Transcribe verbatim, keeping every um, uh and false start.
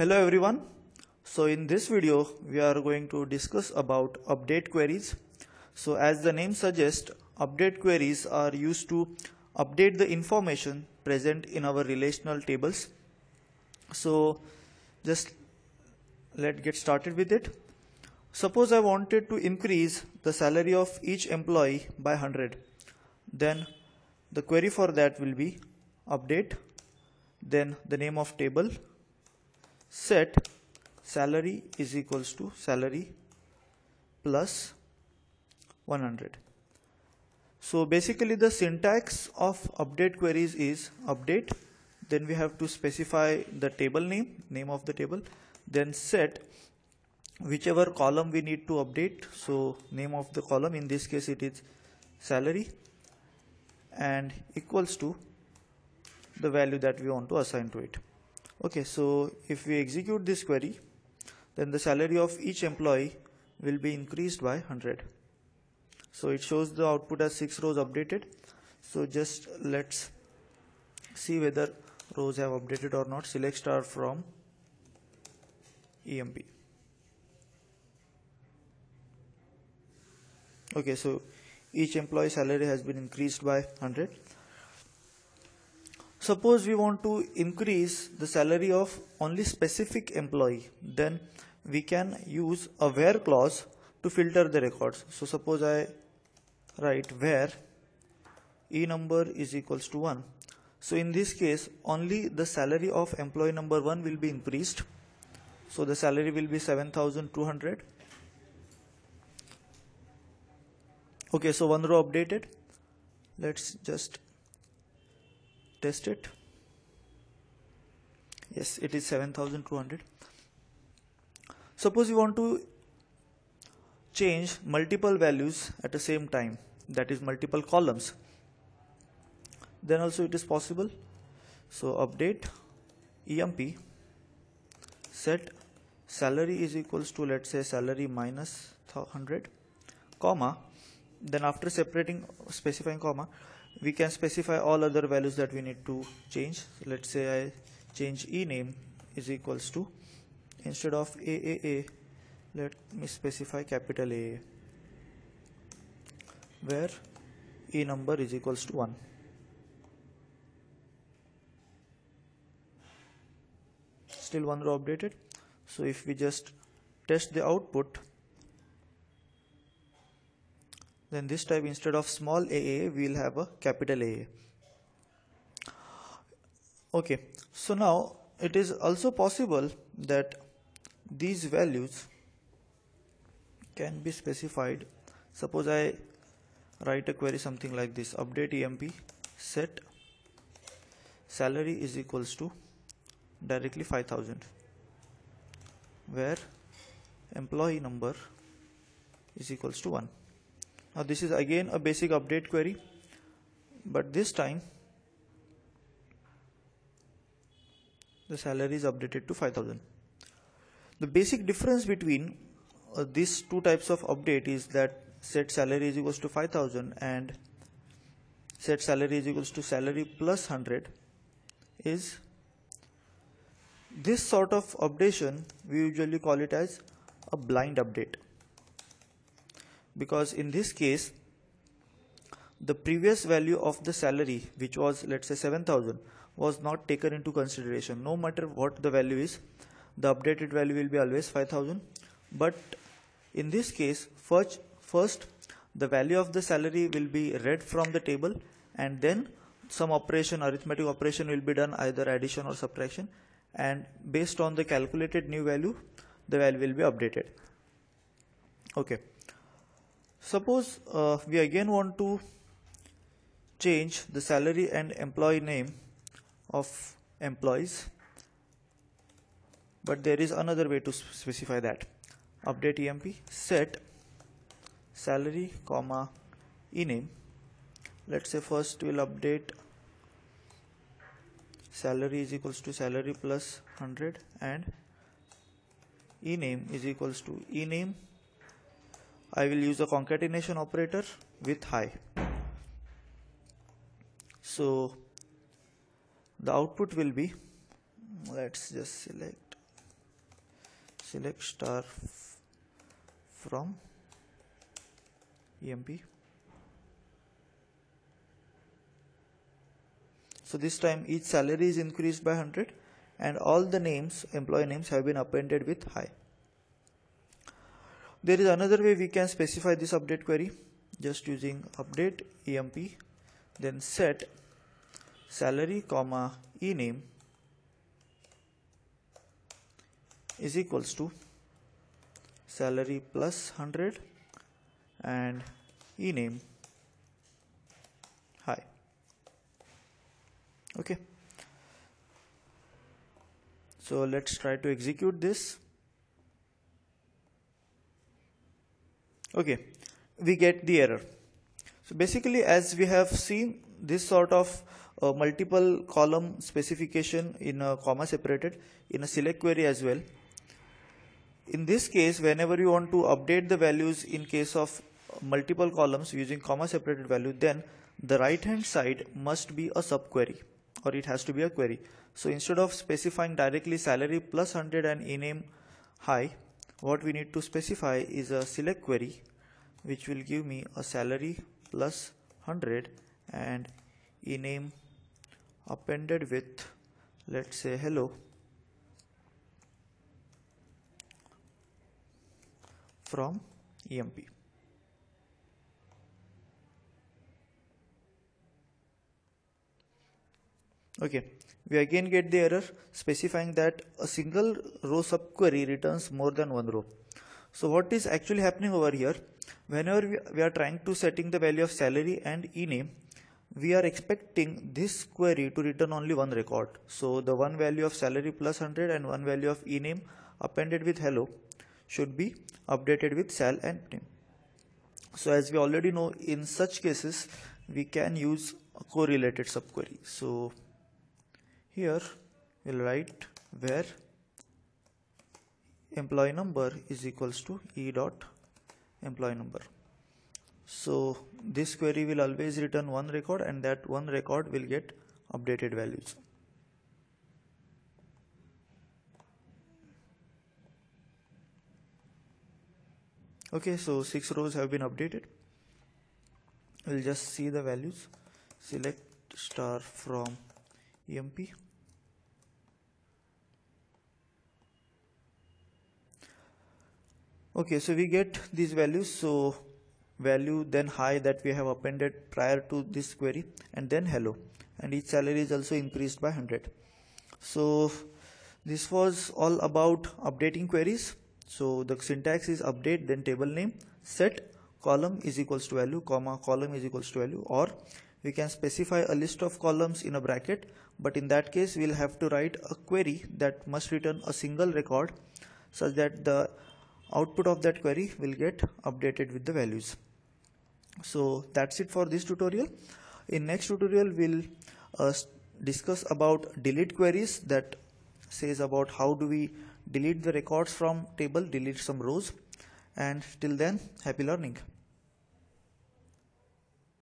Hello everyone. So in this video we are going to discuss about update queries. So as the name suggests, update queries are used to update the information present in our relational tables. So just let's get started with it. Suppose I wanted to increase the salary of each employee by one hundred, then the query for that will be update, then the name of table, set salary is equals to salary plus one hundred. So basically the syntax of update queries is update, then we have to specify the table name, name of the table, then set whichever column we need to update, so name of the column, in this case it is salary, and equals to the value that we want to assign to it. Okay, so if we execute this query, then the salary of each employee will be increased by one hundred. So it shows the output as six rows updated. So just let's see whether rows have updated or not. Select star from E M P. Okay, so each employee salary has been increased by one hundred. Suppose we want to increase the salary of only specific employee, then we can use a where clause to filter the records. So suppose I write where E number is equals to one. So in this case only the salary of employee number one will be increased. So the salary will be seven thousand two hundred. Okay, so one row updated. Let's just test it. Yes, it is seven thousand two hundred. Suppose you want to change multiple values at the same time, that is multiple columns, then also it is possible. So update E M P, set salary is equals to, let's say, salary minus one hundred, comma, then after separating specifying comma we can specify all other values that we need to change. So let's say I change E name is equals to, instead of A A A let me specify capital A A, where E number is equals to one. Still one row updated. So if we just test the output, then this time instead of small A A we will have a capital A A. Okay, so now it is also possible that these values can be specified. Suppose I write a query something like this: update E M P, set salary is equals to directly five thousand, where employee number is equals to one. Now this is again a basic update query, but this time the salary is updated to five thousand. The basic difference between uh, these two types of update is that set salary is equals to five thousand and set salary is equals to salary plus one hundred is this sort of updation. We usually call it as a blind update, because in this case the previous value of the salary, which was let's say seven thousand, was not taken into consideration. No matter what the value is, the updated value will be always five thousand, but in this case first, first the value of the salary will be read from the table, and then some operation, arithmetic operation will be done, either addition or subtraction, and based on the calculated new value the value will be updated. Okay. Suppose uh, we again want to change the salary and employee name of employees, but there is another way to specify that. Update E M P, set salary comma E name. Let's say first we'll update salary is equals to salary plus one hundred and E name is equals to E name. I will use a concatenation operator with high. So the output will be, let's just select select star from E M P. So this time each salary is increased by one hundred and all the names, employee names, have been appended with hi. There is another way we can specify this update query, just using update E M P, then set salary comma ename is equals to salary plus one hundred and ename hi. Okay, so let's try to execute this. Okay, we get the error. So basically, as we have seen, this sort of uh, multiple column specification in a comma separated in a select query as well. In this case, whenever you want to update the values in case of multiple columns using comma separated value, then the right hand side must be a subquery, or it has to be a query. So instead of specifying directly salary plus one hundred and ename hi, what we need to specify is a select query which will give me a salary plus one hundred and ename appended with, let's say, hello from E M P. Okay, we again get the error specifying that a single row subquery returns more than one row. So what is actually happening over here, whenever we, we are trying to setting the value of salary and ename, we are expecting this query to return only one record. So the one value of salary plus one hundred and one value of ename appended with hello should be updated with sal and name. So as we already know, in such cases we can use a correlated subquery. So here we'll write where employee number is equals to e dot employee number. So this query will always return one record, and that one record will get updated values. Okay, so six rows have been updated. We'll just see the values. Select star from E M P. Okay, so we get these values. So value then hi that we have appended prior to this query, and then hello, and each salary is also increased by one hundred. So this was all about updating queries. So the syntax is update then table name set column is equals to value comma column is equals to value, or we can specify a list of columns in a bracket, but in that case we'll have to write a query that must return a single record such that the output of that query will get updated with the values. So that's it for this tutorial. In next tutorial we'll uh, discuss about delete queries, that says about how do we delete the records from table, delete some rows, and till then happy learning.